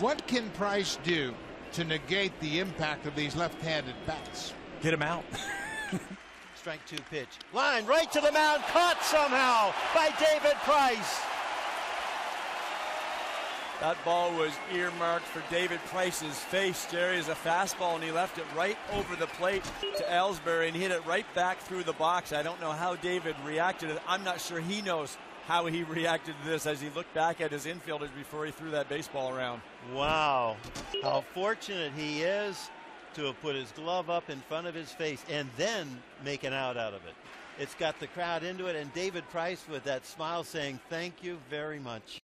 What can Price do to negate the impact of these left-handed bats? Hit him out. Strike two pitch. Line right to the mound, caught somehow by David Price. That ball was earmarked for David Price's face, Jerry, as a fastball, and he left it right over the plate to Ellsbury and hit it right back through the box. I don't know how David reacted. I'm not sure he knows how he reacted to this as he looked back at his infielders before he threw that baseball around. Wow. How fortunate he is to have put his glove up in front of his face and then make an out of it. It's got the crowd into it, and David Price with that smile saying, "Thank you very much."